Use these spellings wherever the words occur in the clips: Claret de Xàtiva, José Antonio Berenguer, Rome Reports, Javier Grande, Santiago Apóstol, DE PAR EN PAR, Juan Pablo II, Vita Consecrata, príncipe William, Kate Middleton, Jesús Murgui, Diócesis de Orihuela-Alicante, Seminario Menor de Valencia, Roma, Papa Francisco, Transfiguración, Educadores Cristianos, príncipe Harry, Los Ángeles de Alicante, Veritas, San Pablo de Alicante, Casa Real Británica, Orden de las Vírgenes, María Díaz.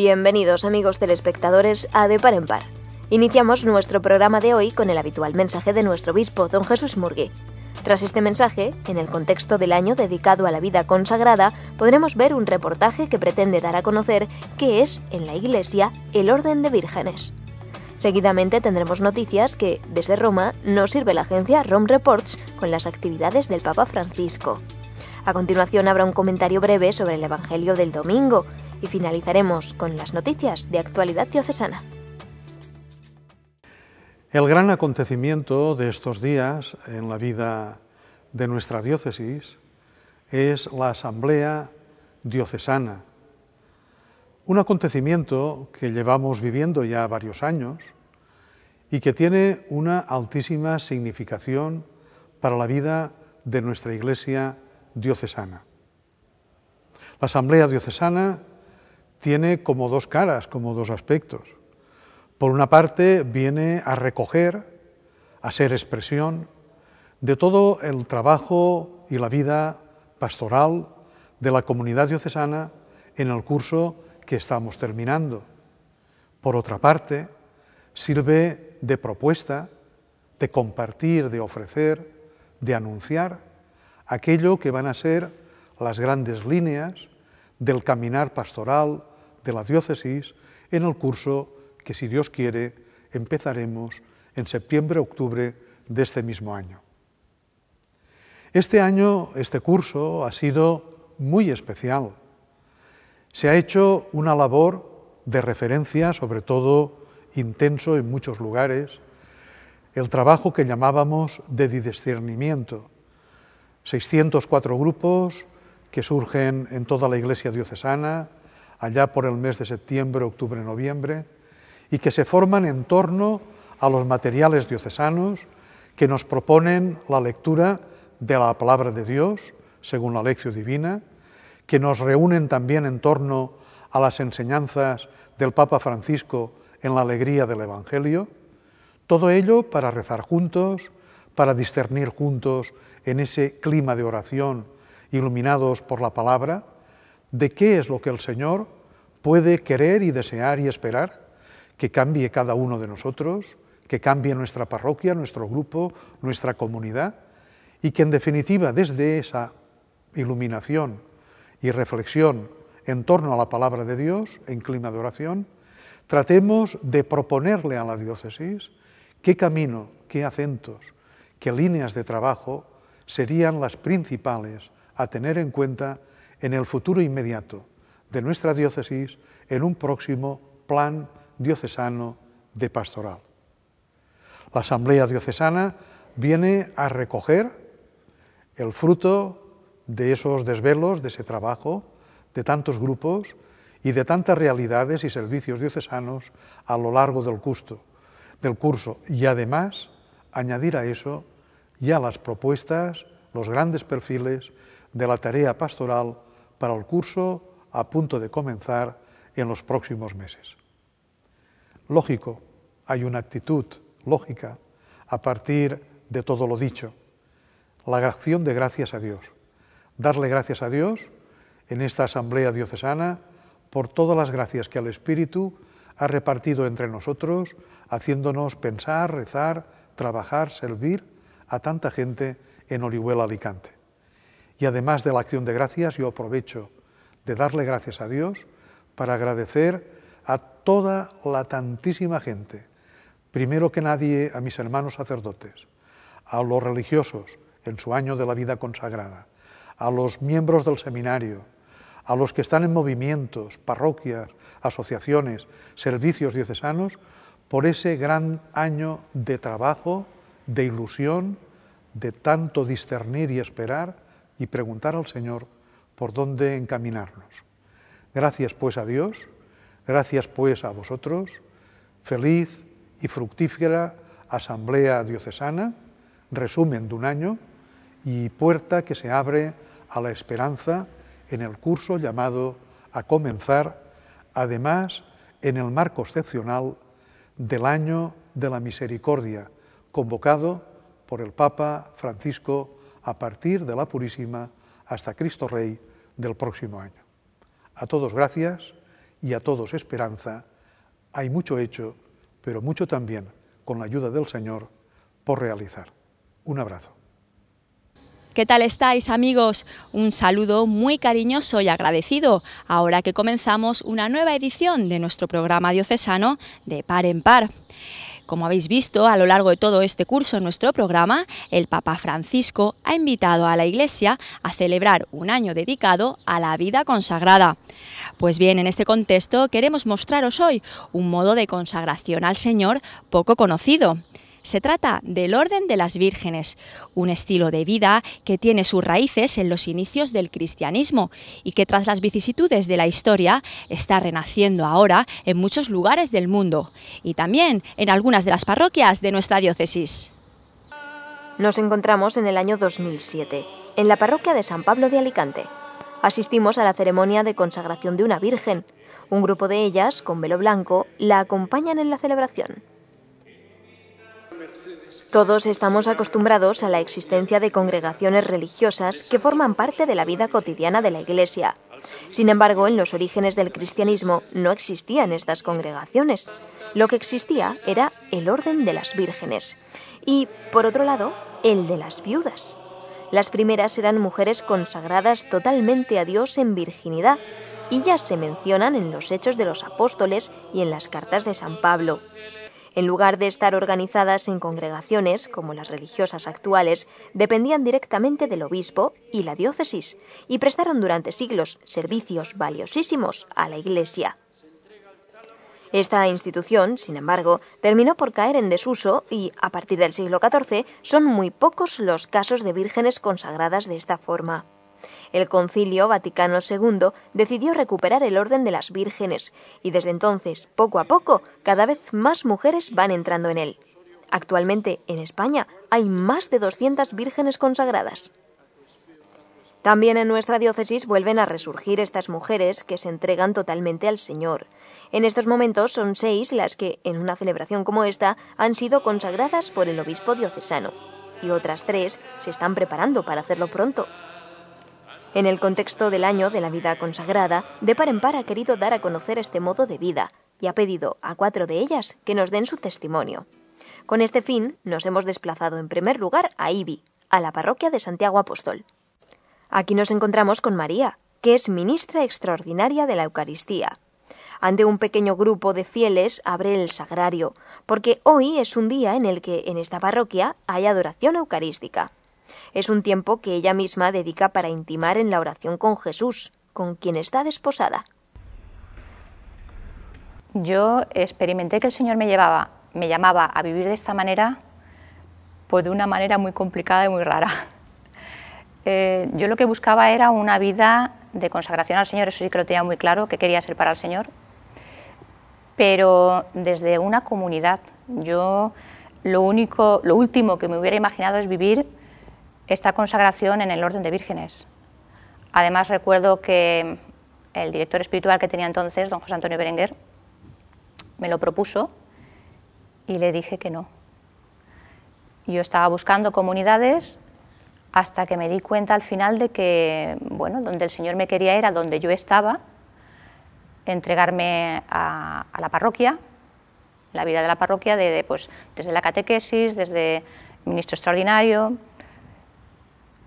Bienvenidos, amigos telespectadores, a De Par en Par. Iniciamos nuestro programa de hoy con el habitual mensaje de nuestro obispo, don Jesús Murgui. Tras este mensaje, en el contexto del año dedicado a la vida consagrada, podremos ver un reportaje que pretende dar a conocer qué es, en la Iglesia, el Orden de Vírgenes. Seguidamente tendremos noticias que, desde Roma, nos sirve la agencia Rome Reports con las actividades del Papa Francisco. A continuación habrá un comentario breve sobre el Evangelio del domingo y finalizaremos con las noticias de actualidad diocesana. El gran acontecimiento de estos días en la vida de nuestra diócesis es la Asamblea Diocesana, un acontecimiento que llevamos viviendo ya varios años y que tiene una altísima significación para la vida de nuestra Iglesia diocesana. La Asamblea Diocesana tiene como dos caras, como dos aspectos. Por una parte, viene a recoger, a ser expresión de todo el trabajo y la vida pastoral de la comunidad diocesana en el curso que estamos terminando. Por otra parte, sirve de propuesta, de compartir, de ofrecer, de anunciar aquello que van a ser las grandes líneas del caminar pastoral de la diócesis en el curso que, si Dios quiere, empezaremos en septiembre-octubre de este mismo año. Este año, este curso ha sido muy especial. Se ha hecho una labor de referencia, sobre todo intenso en muchos lugares, el trabajo que llamábamos de discernimiento, 604 grupos que surgen en toda la Iglesia diocesana, allá por el mes de septiembre, octubre, noviembre, y que se forman en torno a los materiales diocesanos que nos proponen la lectura de la Palabra de Dios, según la Lección Divina, que nos reúnen también en torno a las enseñanzas del Papa Francisco en la alegría del Evangelio, todo ello para rezar juntos, para discernir juntos en ese clima de oración, iluminados por la palabra, de qué es lo que el Señor puede querer y desear y esperar que cambie cada uno de nosotros, que cambie nuestra parroquia, nuestro grupo, nuestra comunidad, y que en definitiva desde esa iluminación y reflexión en torno a la palabra de Dios, en clima de oración, tratemos de proponerle a la diócesis qué camino, qué acentos, qué líneas de trabajo serían las principales a tener en cuenta en el futuro inmediato de nuestra diócesis en un próximo plan diocesano de pastoral. La Asamblea Diocesana viene a recoger el fruto de esos desvelos, de ese trabajo, de tantos grupos y de tantas realidades y servicios diocesanos a lo largo del curso y además añadir a eso ya las propuestas, los grandes perfiles de la tarea pastoral para el curso a punto de comenzar en los próximos meses. Lógico, hay una actitud lógica a partir de todo lo dicho, la acción de gracias a Dios, darle gracias a Dios en esta Asamblea Diocesana por todas las gracias que el Espíritu ha repartido entre nosotros, haciéndonos pensar, rezar, trabajar, servir a tanta gente en Orihuela-Alicante. Y además de la acción de gracias, yo aprovecho de darle gracias a Dios para agradecer a toda la tantísima gente, primero que nadie a mis hermanos sacerdotes, a los religiosos en su año de la vida consagrada, a los miembros del seminario, a los que están en movimientos, parroquias, asociaciones, servicios diocesanos, por ese gran año de trabajo, de ilusión, de tanto discernir y esperar y preguntar al Señor por dónde encaminarnos. Gracias pues a Dios, gracias pues a vosotros, feliz y fructífera Asamblea Diocesana, resumen de un año y puerta que se abre a la esperanza en el curso llamado a comenzar, además en el marco excepcional del año de la misericordia, convocado por el Papa Francisco a partir de la Purísima hasta Cristo Rey del próximo año. A todos gracias y a todos esperanza, hay mucho hecho, pero mucho también, con la ayuda del Señor, por realizar. Un abrazo. ¿Qué tal estáis, amigos? Un saludo muy cariñoso y agradecido, ahora que comenzamos una nueva edición de nuestro programa diocesano de Par en Par. Como habéis visto, a lo largo de todo este curso en nuestro programa, el Papa Francisco ha invitado a la Iglesia a celebrar un año dedicado a la vida consagrada. Pues bien, en este contexto queremos mostraros hoy un modo de consagración al Señor poco conocido. Se trata del Orden de las Vírgenes, un estilo de vida que tiene sus raíces en los inicios del cristianismo y que tras las vicisitudes de la historia está renaciendo ahora en muchos lugares del mundo y también en algunas de las parroquias de nuestra diócesis. Nos encontramos en el año 2007, en la parroquia de San Pablo de Alicante. Asistimos a la ceremonia de consagración de una virgen. Un grupo de ellas, con velo blanco, la acompañan en la celebración. Todos estamos acostumbrados a la existencia de congregaciones religiosas que forman parte de la vida cotidiana de la Iglesia. Sin embargo, en los orígenes del cristianismo no existían estas congregaciones. Lo que existía era el Orden de las Vírgenes y, por otro lado, el de las viudas. Las primeras eran mujeres consagradas totalmente a Dios en virginidad y ya se mencionan en los Hechos de los Apóstoles y en las cartas de San Pablo. En lugar de estar organizadas en congregaciones, como las religiosas actuales, dependían directamente del obispo y la diócesis, y prestaron durante siglos servicios valiosísimos a la Iglesia. Esta institución, sin embargo, terminó por caer en desuso y, a partir del siglo XIV, son muy pocos los casos de vírgenes consagradas de esta forma. El Concilio Vaticano II decidió recuperar el Orden de las Vírgenes y desde entonces, poco a poco, cada vez más mujeres van entrando en él. Actualmente, en España, hay más de 200 vírgenes consagradas. También en nuestra diócesis vuelven a resurgir estas mujeres que se entregan totalmente al Señor. En estos momentos son 6 las que, en una celebración como esta, han sido consagradas por el obispo diocesano. Y otras 3 se están preparando para hacerlo pronto. En el contexto del año de la vida consagrada, De Par en Par ha querido dar a conocer este modo de vida y ha pedido a 4 de ellas que nos den su testimonio. Con este fin, nos hemos desplazado en primer lugar a Ibi, a la parroquia de Santiago Apóstol. Aquí nos encontramos con María, que es ministra extraordinaria de la Eucaristía. Ante un pequeño grupo de fieles abre el sagrario, porque hoy es un día en el que en esta parroquia hay adoración eucarística. Es un tiempo que ella misma dedica para intimar en la oración con Jesús, con quien está desposada. Yo experimenté que el Señor me llamaba a vivir de esta manera, pues de una manera muy complicada y muy rara. Yo lo que buscaba era una vida de consagración al Señor, eso sí que lo tenía muy claro, que quería ser para el Señor, pero desde una comunidad. Yo lo último que me hubiera imaginado es vivir esta consagración en el Orden de Vírgenes. Además, recuerdo que el director espiritual que tenía entonces, don José Antonio Berenguer, me lo propuso y le dije que no. Yo estaba buscando comunidades hasta que me di cuenta al final de que, bueno, donde el Señor me quería era donde yo estaba, entregarme a la parroquia, la vida de la parroquia, pues, desde la catequesis, desde ministro extraordinario.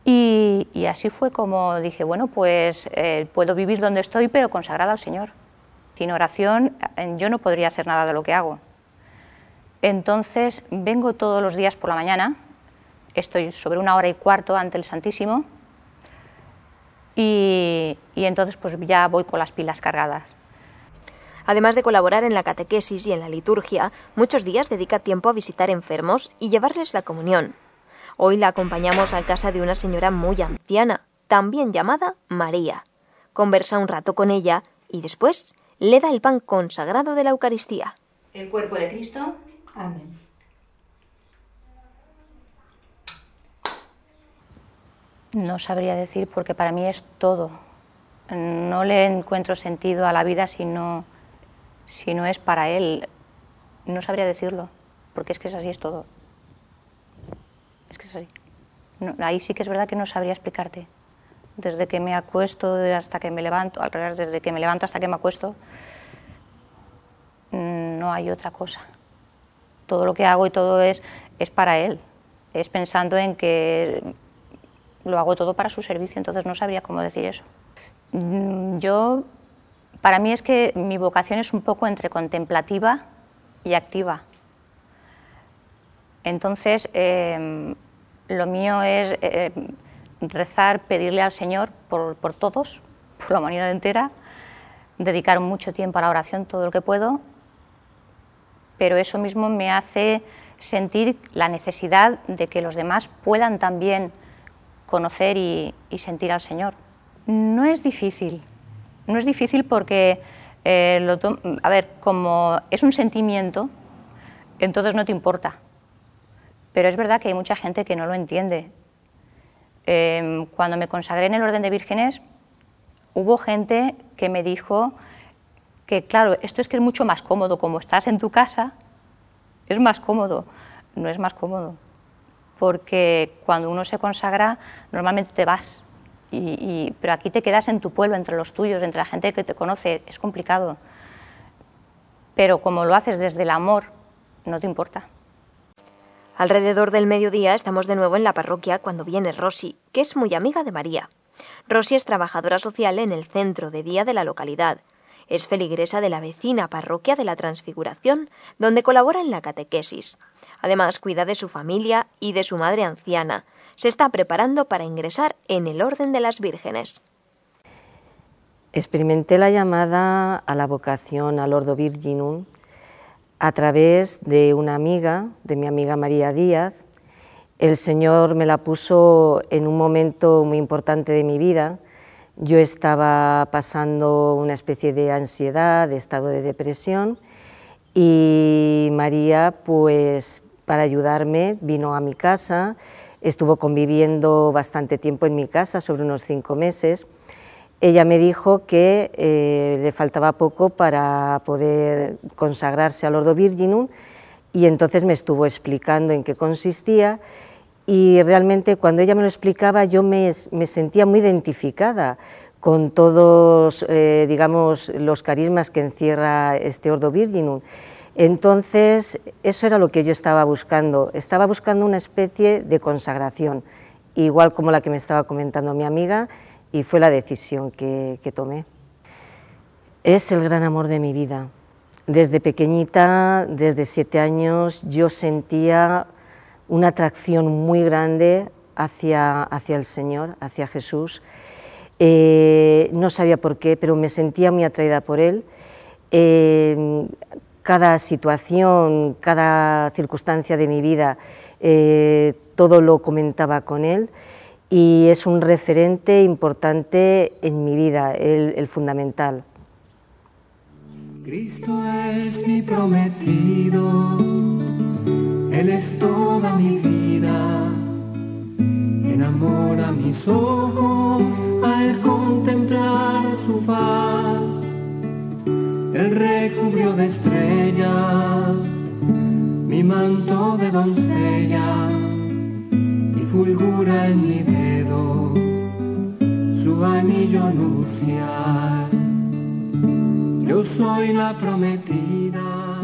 Y así fue como dije, bueno, pues puedo vivir donde estoy, pero consagrada al Señor. Sin oración yo no podría hacer nada de lo que hago. Entonces vengo todos los días por la mañana, estoy sobre 1h15 ante el Santísimo y entonces pues ya voy con las pilas cargadas. Además de colaborar en la catequesis y en la liturgia, muchos días dedica tiempo a visitar enfermos y llevarles la comunión. Hoy la acompañamos a casa de una señora muy anciana, también llamada María. Conversa un rato con ella y después le da el pan consagrado de la Eucaristía. El cuerpo de Cristo. Amén. No sabría decir porque para mí es todo. No le encuentro sentido a la vida si no es para Él. No sabría decirlo porque es que es así, es todo. Es que sí. No, ahí sí que es verdad que no sabría explicarte. Desde que me acuesto hasta que me levanto, al revés, desde que me levanto hasta que me acuesto, no hay otra cosa. Todo lo que hago y todo es para Él, es pensando en que lo hago todo para su servicio, entonces no sabría cómo decir eso. Yo, para mí es que mi vocación es un poco entre contemplativa y activa. Entonces, lo mío es rezar, pedirle al Señor por todos, por la humanidad entera, dedicar mucho tiempo a la oración, todo lo que puedo, pero eso mismo me hace sentir la necesidad de que los demás puedan también conocer y sentir al Señor. No es difícil, no es difícil porque, como es un sentimiento, entonces no te importa. Pero es verdad que hay mucha gente que no lo entiende. Cuando me consagré en el Orden de Vírgenes, hubo gente que me dijo que, claro, esto es que es mucho más cómodo, como estás en tu casa, es más cómodo. No es más cómodo, porque cuando uno se consagra, normalmente te vas, pero aquí te quedas en tu pueblo, entre los tuyos, entre la gente que te conoce, es complicado. Pero como lo haces desde el amor, no te importa. Alrededor del mediodía estamos de nuevo en la parroquia cuando viene Rosy, que es muy amiga de María. Rosy es trabajadora social en el centro de día de la localidad. Es feligresa de la vecina parroquia de la Transfiguración, donde colabora en la catequesis. Además, cuida de su familia y de su madre anciana. Se está preparando para ingresar en el Orden de las Vírgenes. Experimenté la llamada a la vocación al Ordo Virginum a través de una amiga, de mi amiga María Díaz. El Señor me la puso en un momento muy importante de mi vida. Yo estaba pasando una especie de ansiedad, de estado de depresión, y María, pues, para ayudarme, vino a mi casa, estuvo conviviendo bastante tiempo en mi casa, sobre unos 5 meses. Ella me dijo que le faltaba poco para poder consagrarse al Ordo Virginum, y entonces me estuvo explicando en qué consistía. Y realmente cuando ella me lo explicaba yo me sentía muy identificada con todos, digamos, los carismas que encierra este Ordo Virginum. Entonces eso era lo que yo estaba buscando una especie de consagración, igual como la que me estaba comentando mi amiga, y fue la decisión que tomé. Es el gran amor de mi vida. Desde pequeñita, desde 7 años, yo sentía una atracción muy grande hacia el Señor, hacia Jesús. No sabía por qué, pero me sentía muy atraída por Él. Cada situación, cada circunstancia de mi vida, todo lo comentaba con Él, y es un referente importante en mi vida, el fundamental. Cristo es mi prometido. Él es toda mi vida, enamora mis ojos al contemplar su faz. Él recubrió de estrellas mi manto de doncella y fulgura en mi dedo su anillo nupcial. Yo soy la prometida.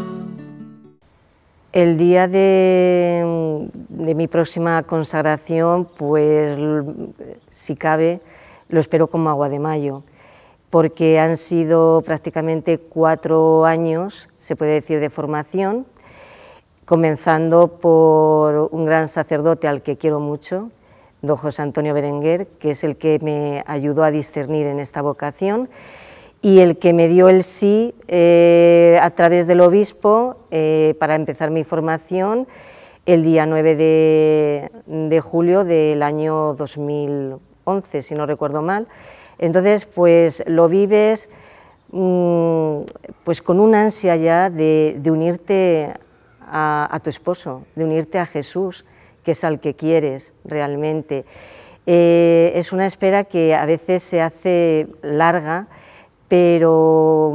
El día de mi próxima consagración, pues, si cabe, lo espero como agua de mayo, porque han sido prácticamente 4 años, se puede decir, de formación, comenzando por un gran sacerdote al que quiero mucho, don José Antonio Berenguer, que es el que me ayudó a discernir en esta vocación, y el que me dio el sí a través del obispo para empezar mi formación el día 9 de julio del año 2011, si no recuerdo mal. Entonces, pues lo vives pues con una ansia ya de unirte a tu esposo, de unirte a Jesús, que es al que quieres realmente. Es una espera que a veces se hace larga, pero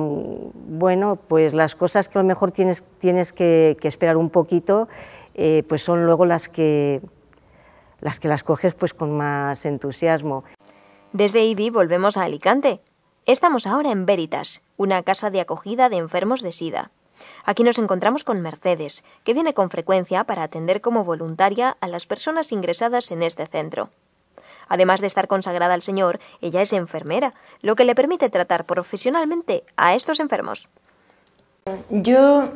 bueno, pues las cosas que a lo mejor tienes que esperar un poquito, pues son luego las que coges pues con más entusiasmo. Desde IBI volvemos a Alicante. Estamos ahora en Veritas, una casa de acogida de enfermos de SIDA. Aquí nos encontramos con Mercedes, que viene con frecuencia para atender como voluntaria a las personas ingresadas en este centro. Además de estar consagrada al Señor, ella es enfermera, lo que le permite tratar profesionalmente a estos enfermos. Yo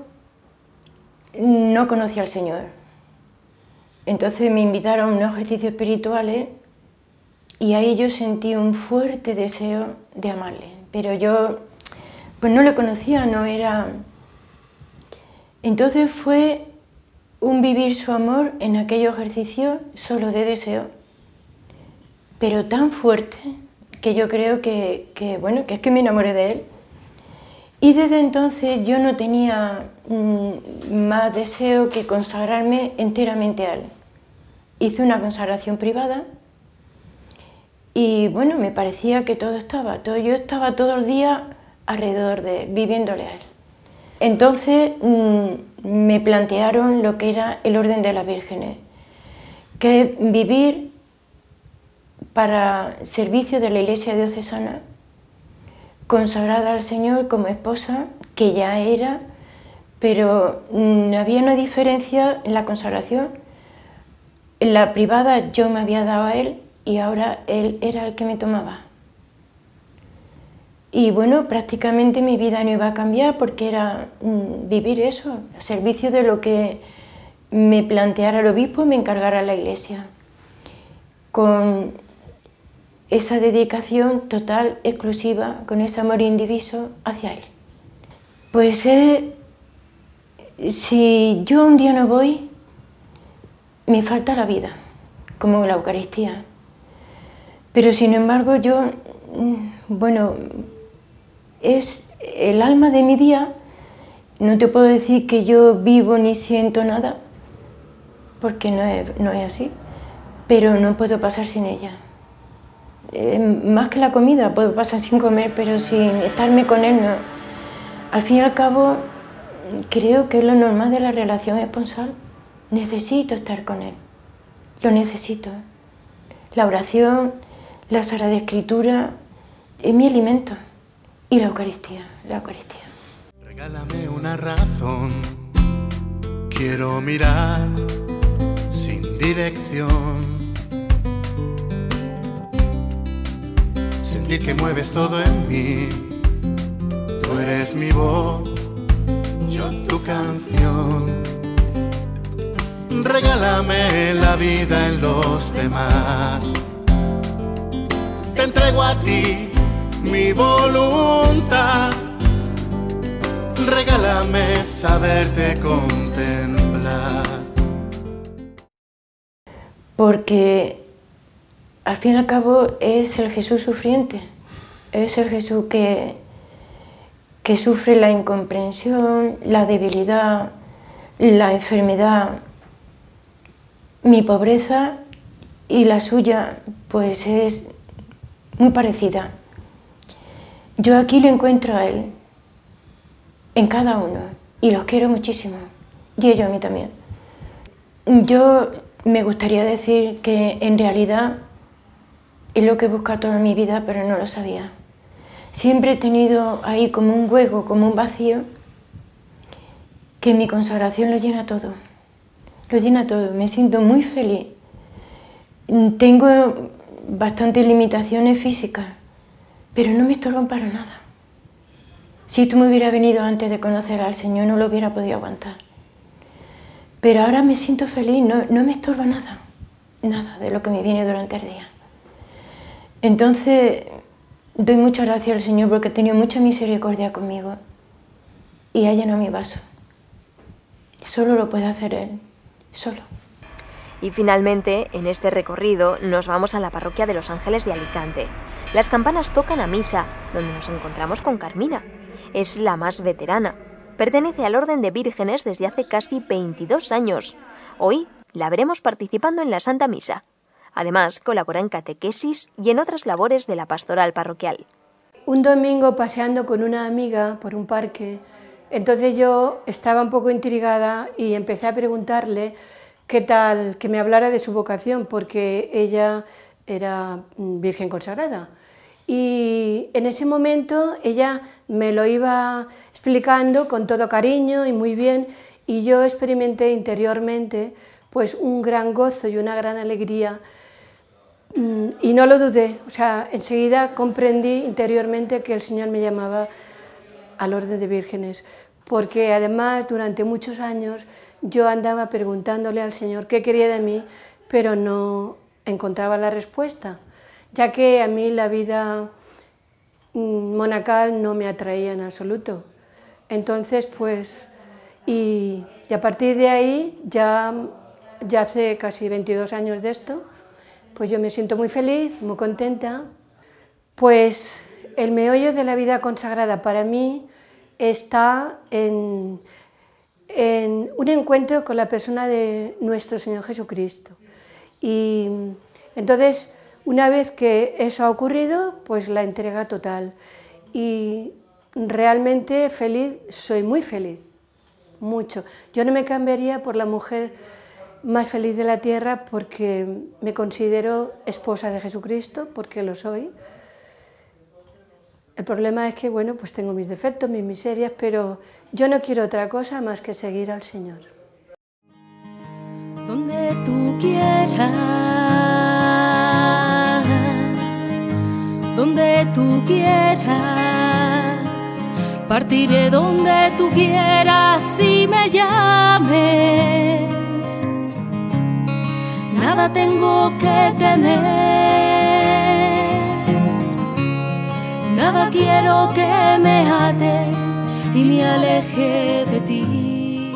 no conocía al Señor. Entonces me invitaron a unos ejercicios espirituales y ahí yo sentí un fuerte deseo de amarle. Pero yo pues no lo conocía, no era... Entonces fue un vivir su amor en aquellos ejercicios solo de deseo, pero tan fuerte que yo creo que es que me enamoré de él. Y desde entonces yo no tenía más deseo que consagrarme enteramente a él. Hice una consagración privada y bueno, me parecía que yo estaba todos los días alrededor de él, viviéndole a él. Entonces me plantearon lo que era el Orden de las Vírgenes, que es vivir para servicio de la Iglesia diocesana, consagrada al Señor como esposa, que ya era, pero había una diferencia en la consagración. En la privada yo me había dado a él y ahora él era el que me tomaba. Y bueno, prácticamente mi vida no iba a cambiar porque era vivir eso, a servicio de lo que me planteara el obispo, me encargara la Iglesia, con esa dedicación total, exclusiva, con ese amor indiviso hacia él. Pues si yo un día no voy, me falta la vida, como la Eucaristía. Pero sin embargo yo, bueno, es el alma de mi día. No te puedo decir que yo vivo ni siento nada, porque no es así, pero no puedo pasar sin ella. Más que la comida, puedo pasar sin comer, pero sin estarme con él no. Al fin y al cabo, creo que es lo normal de la relación esponsal. Necesito estar con él, lo necesito. La oración, la Sagrada Escritura es mi alimento. Y la Eucaristía, la Eucaristía. Regálame una razón, quiero mirar sin dirección, sentir que mueves todo en mí, tú eres mi voz, yo tu canción. Regálame la vida en los demás, te entrego a ti mi voluntad, regálame saberte contemplar. Porque al fin y al cabo es el Jesús sufriente, es el Jesús que sufre la incomprensión, la debilidad, la enfermedad, mi pobreza y la suya, pues es muy parecida. Yo aquí lo encuentro a él, en cada uno, y los quiero muchísimo, y ellos a mí también. Yo me gustaría decir que en realidad es lo que he buscado toda mi vida, pero no lo sabía. Siempre he tenido ahí como un hueco, como un vacío, que mi consagración lo llena todo. Lo llena todo, me siento muy feliz. Tengo bastantes limitaciones físicas, pero no me estorban para nada. Si esto me hubiera venido antes de conocer al Señor, no lo hubiera podido aguantar. Pero ahora me siento feliz, no me estorba nada, nada de lo que me viene durante el día. Entonces, doy muchas gracias al Señor porque ha tenido mucha misericordia conmigo y ha llenado mi vaso. Solo lo puede hacer Él, solo. Y finalmente, en este recorrido, nos vamos a la parroquia de Los Ángeles de Alicante. Las campanas tocan a misa, donde nos encontramos con Carmina. Es la más veterana. Pertenece al Orden de Vírgenes desde hace casi 22 años. Hoy la veremos participando en la Santa Misa. Además, colabora en catequesis y en otras labores de la pastoral parroquial. Un domingo paseando con una amiga por un parque, entonces yo estaba un poco intrigada y empecé a preguntarle qué tal, que me hablara de su vocación, porque ella era virgen consagrada. Y en ese momento ella me lo iba explicando con todo cariño y muy bien, y yo experimenté interiormente pues un gran gozo y una gran alegría, y no lo dudé, o sea, enseguida comprendí interiormente que el Señor me llamaba al Orden de Vírgenes, porque además durante muchos años yo andaba preguntándole al Señor qué quería de mí, pero no encontraba la respuesta, ya que a mí la vida monacal no me atraía en absoluto. Entonces, pues, y a partir de ahí, ya hace casi 22 años de esto, pues yo me siento muy feliz, muy contenta. Pues el meollo de la vida consagrada para mí está en un encuentro con la persona de nuestro Señor Jesucristo. Y entonces, una vez que eso ha ocurrido, pues la entrega total. Y realmente feliz, soy muy feliz, mucho. Yo no me cambiaría por la mujer más feliz de la tierra, porque me considero esposa de Jesucristo, porque lo soy. El problema es que, bueno, pues tengo mis defectos, mis miserias, pero yo no quiero otra cosa más que seguir al Señor. Donde tú quieras, donde tú quieras, partiré donde tú quieras y me llames. Nada tengo que temer. Nada quiero que me ate y me aleje de ti.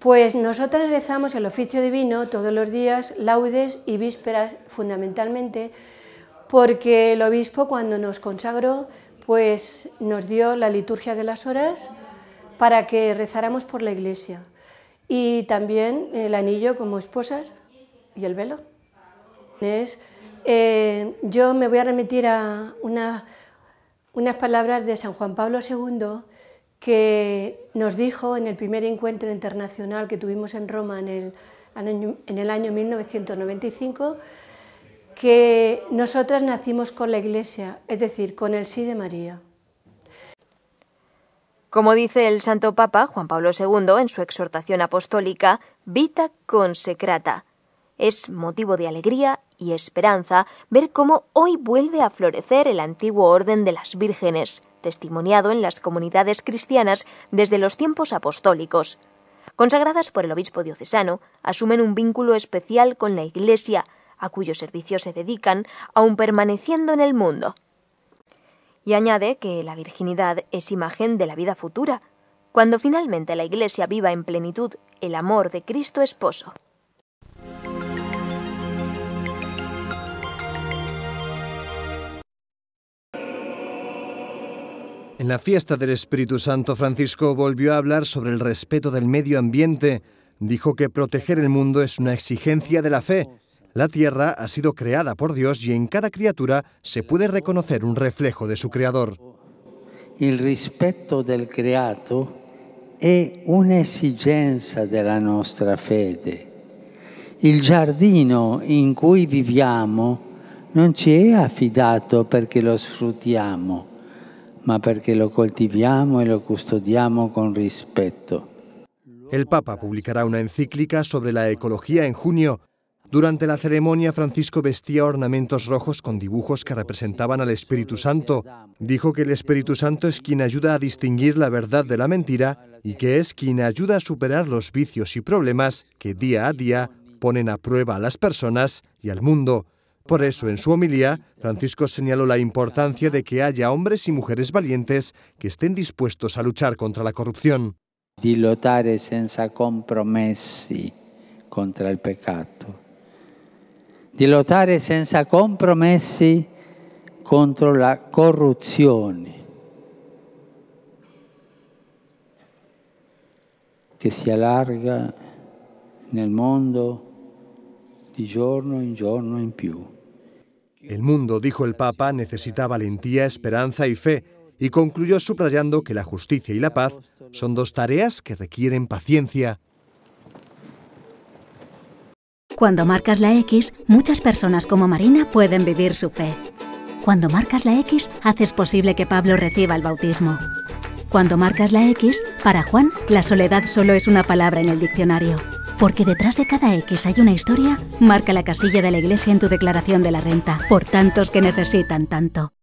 Pues nosotras rezamos el oficio divino todos los días, laudes y vísperas fundamentalmente, porque el obispo cuando nos consagró, pues nos dio la liturgia de las horas para que rezáramos por la Iglesia, y también el anillo como esposas y el velo. Yo me voy a remitir a unas palabras de San Juan Pablo II, que nos dijo en el primer encuentro internacional que tuvimos en Roma en el año 1995, que nosotras nacimos con la Iglesia, es decir, con el sí de María. Como dice el Santo Papa Juan Pablo II en su exhortación apostólica, Vita Consecrata. Es motivo de alegría y esperanza ver cómo hoy vuelve a florecer el antiguo Orden de las Vírgenes, testimoniado en las comunidades cristianas desde los tiempos apostólicos. Consagradas por el obispo diocesano, asumen un vínculo especial con la Iglesia, a cuyo servicio se dedican, aun permaneciendo en el mundo. Y añade que la virginidad es imagen de la vida futura, cuando finalmente la Iglesia viva en plenitud el amor de Cristo esposo. En la fiesta del Espíritu Santo, Francisco volvió a hablar sobre el respeto del medio ambiente. Dijo que proteger el mundo es una exigencia de la fe. La tierra ha sido creada por Dios y en cada criatura se puede reconocer un reflejo de su creador. El respeto del creato es una exigencia de la nuestra fe. El giardino in cui viviamo non ci è affidato perché lo sfruttiamo, ma perché lo coltiviamo e lo custodiamo con respeto. El Papa publicará una encíclica sobre la ecología en junio. Durante la ceremonia, Francisco vestía ornamentos rojos con dibujos que representaban al Espíritu Santo. Dijo que el Espíritu Santo es quien ayuda a distinguir la verdad de la mentira y que es quien ayuda a superar los vicios y problemas que día a día ponen a prueba a las personas y al mundo. Por eso, en su homilía, Francisco señaló la importancia de que haya hombres y mujeres valientes que estén dispuestos a luchar contra la corrupción. Di lottare senza compromessi contra el pecado. Di lottare senza compromessi contro la corruzione. Que se alarga en el mundo. Di giorno in giorno in più. El mundo, dijo el Papa, necesita valentía, esperanza y fe, y concluyó subrayando que la justicia y la paz son dos tareas que requieren paciencia. Cuando marcas la X, muchas personas como Marina pueden vivir su fe. Cuando marcas la X, haces posible que Pablo reciba el bautismo. Cuando marcas la X, para Juan, la soledad solo es una palabra en el diccionario. Porque detrás de cada X hay una historia, marca la casilla de la Iglesia en tu declaración de la renta, por tantos que necesitan tanto.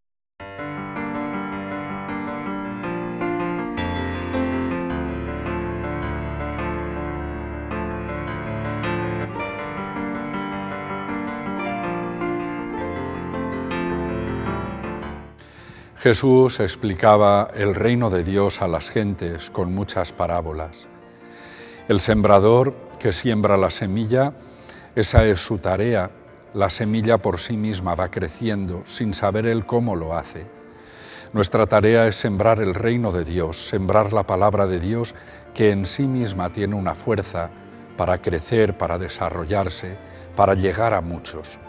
Jesús explicaba el reino de Dios a las gentes con muchas parábolas. El sembrador que siembra la semilla, esa es su tarea. La semilla por sí misma va creciendo sin saber él cómo lo hace. Nuestra tarea es sembrar el reino de Dios, sembrar la palabra de Dios que en sí misma tiene una fuerza para crecer, para desarrollarse, para llegar a muchos.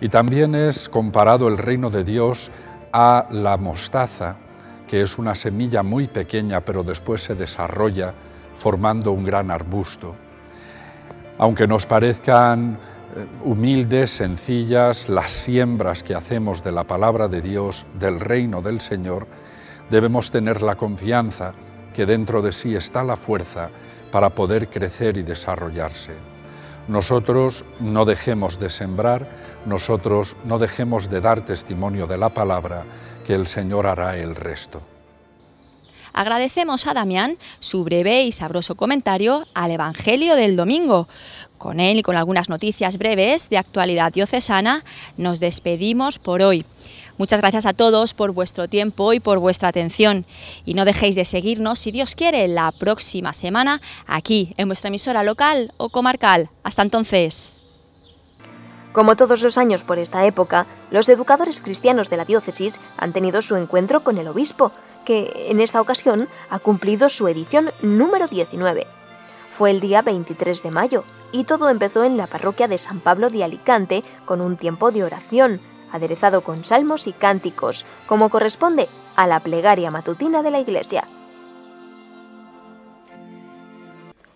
Y también es comparado el reino de Dios a la mostaza, que es una semilla muy pequeña, pero después se desarrolla formando un gran arbusto. Aunque nos parezcan humildes, sencillas, las siembras que hacemos de la palabra de Dios, del reino del Señor, debemos tener la confianza que dentro de sí está la fuerza para poder crecer y desarrollarse. Nosotros no dejemos de sembrar, nosotros no dejemos de dar testimonio de la palabra, que el Señor hará el resto. Agradecemos a Damián su breve y sabroso comentario al Evangelio del domingo. Con él y con algunas noticias breves de actualidad diocesana nos despedimos por hoy. Muchas gracias a todos por vuestro tiempo y por vuestra atención. Y no dejéis de seguirnos, si Dios quiere, la próxima semana aquí, en vuestra emisora local o comarcal. Hasta entonces. Como todos los años por esta época, los educadores cristianos de la diócesis han tenido su encuentro con el obispo, que en esta ocasión ha cumplido su edición número 19. Fue el día 23 de mayo y todo empezó en la parroquia de San Pablo de Alicante con un tiempo de oración, aderezado con salmos y cánticos, como corresponde a la plegaria matutina de la Iglesia.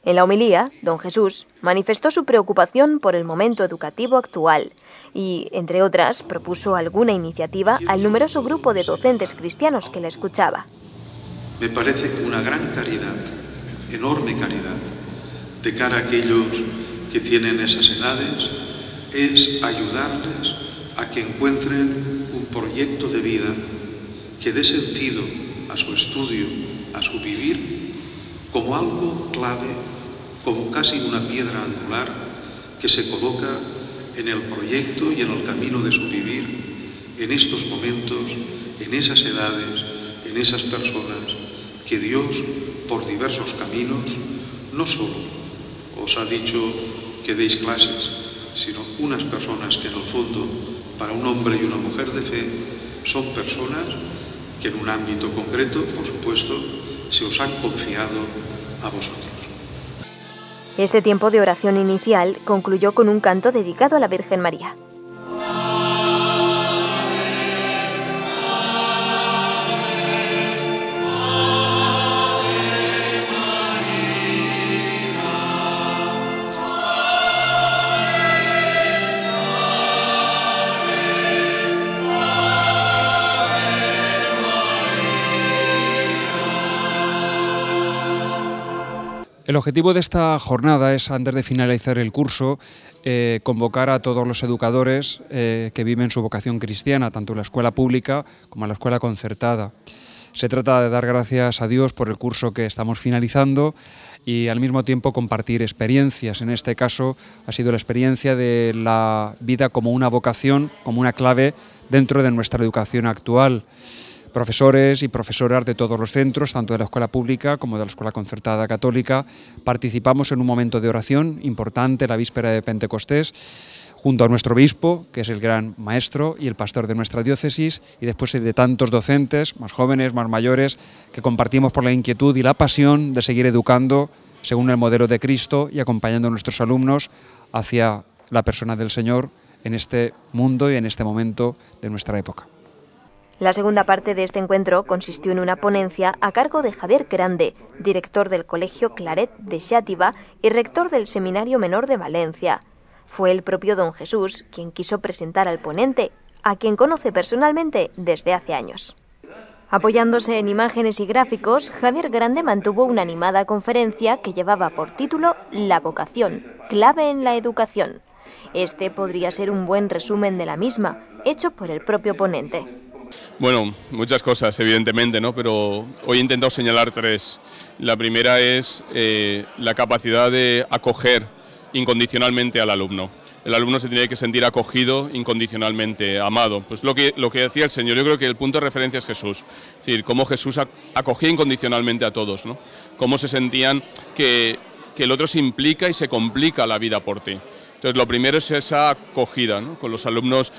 En la homilía, don Jesús manifestó su preocupación por el momento educativo actual y, entre otras, propuso alguna iniciativa al numeroso grupo de docentes cristianos que le escuchaba. Me parece una gran caridad, enorme caridad, de cara a aquellos que tienen esas edades, es ayudarles a que encuentren un proyecto de vida que dé sentido a su estudio, a su vivir, como algo clave, como casi una piedra angular que se coloca en el proyecto y en el camino de su vivir, en estos momentos, en esas edades, en esas personas que Dios, por diversos caminos, no solo os ha dicho que deis clases, sino unas personas que en el fondo, para un hombre y una mujer de fe, son personas que en un ámbito concreto, por supuesto, se os han confiado a vosotros. Este tiempo de oración inicial concluyó con un canto dedicado a la Virgen María. El objetivo de esta jornada es, antes de finalizar el curso, convocar a todos los educadores que viven su vocación cristiana, tanto en la escuela pública como en la escuela concertada. Se trata de dar gracias a Dios por el curso que estamos finalizando y al mismo tiempo compartir experiencias. En este caso ha sido la experiencia de la vida como una vocación, como una clave dentro de nuestra educación actual. Profesores y profesoras de todos los centros, tanto de la escuela pública como de la escuela concertada católica, participamos en un momento de oración importante la víspera de Pentecostés, junto a nuestro obispo, que es el gran maestro y el pastor de nuestra diócesis, y después de tantos docentes, más jóvenes, más mayores, que compartimos por la inquietud y la pasión de seguir educando según el modelo de Cristo y acompañando a nuestros alumnos hacia la persona del Señor en este mundo y en este momento de nuestra época. La segunda parte de este encuentro consistió en una ponencia a cargo de Javier Grande, director del Colegio Claret de Xàtiva y rector del Seminario Menor de Valencia. Fue el propio don Jesús quien quiso presentar al ponente, a quien conoce personalmente desde hace años. Apoyándose en imágenes y gráficos, Javier Grande mantuvo una animada conferencia que llevaba por título La vocación, clave en la educación. Este podría ser un buen resumen de la misma, hecho por el propio ponente. Bueno, muchas cosas, evidentemente, ¿no? Pero hoy he intentado señalar tres. La primera es la capacidad de acoger incondicionalmente al alumno. El alumno se tiene que sentir acogido incondicionalmente, amado. Pues lo que decía el Señor, yo creo que el punto de referencia es Jesús. Es decir, cómo Jesús acogía incondicionalmente a todos, ¿no? Cómo se sentían que el otro se implica y se complica la vida por ti. Entonces, lo primero es esa acogida, ¿no? Con los alumnos.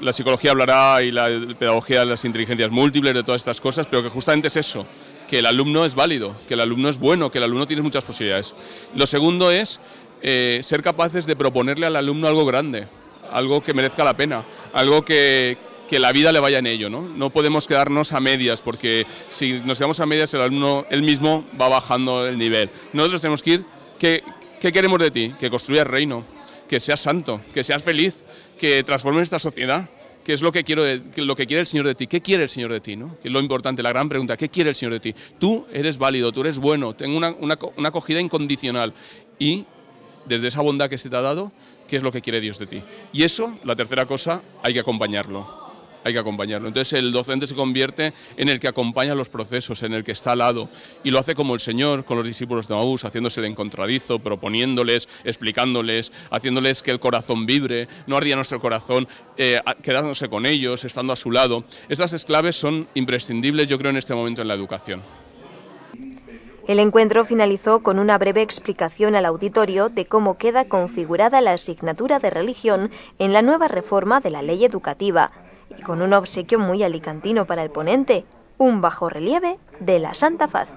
La psicología hablará y la pedagogía de las inteligencias múltiples, de todas estas cosas, pero que justamente es eso, que el alumno es válido, que el alumno es bueno, que el alumno tiene muchas posibilidades. Lo segundo es ser capaces de proponerle al alumno algo grande, algo que merezca la pena, algo que la vida le vaya en ello, ¿no? No podemos quedarnos a medias, porque si nos quedamos a medias, el alumno él mismo va bajando el nivel. Nosotros tenemos que ir, ¿qué queremos de ti? Que construyas reino, que seas santo, que seas feliz, que transformes esta sociedad, que es lo que quiere el Señor de ti. ¿Qué quiere el Señor de ti, no? Que es lo importante, la gran pregunta, ¿qué quiere el Señor de ti? Tú eres válido, tú eres bueno, ten una acogida incondicional y desde esa bondad que se te ha dado, ¿qué es lo que quiere Dios de ti? Y eso, la tercera cosa, hay que acompañarlo. Hay que acompañarlo. Entonces el docente se convierte en el que acompaña los procesos, en el que está al lado, y lo hace como el Señor con los discípulos de Maús, haciéndose el encontradizo, proponiéndoles, explicándoles, haciéndoles que el corazón vibre, no ardía nuestro corazón, quedándose con ellos, estando a su lado. Esas claves son imprescindibles, yo creo, en este momento en la educación. El encuentro finalizó con una breve explicación al auditorio de cómo queda configurada la asignatura de religión en la nueva reforma de la ley educativa, y con un obsequio muy alicantino para el ponente, un bajorrelieve de la Santa Faz.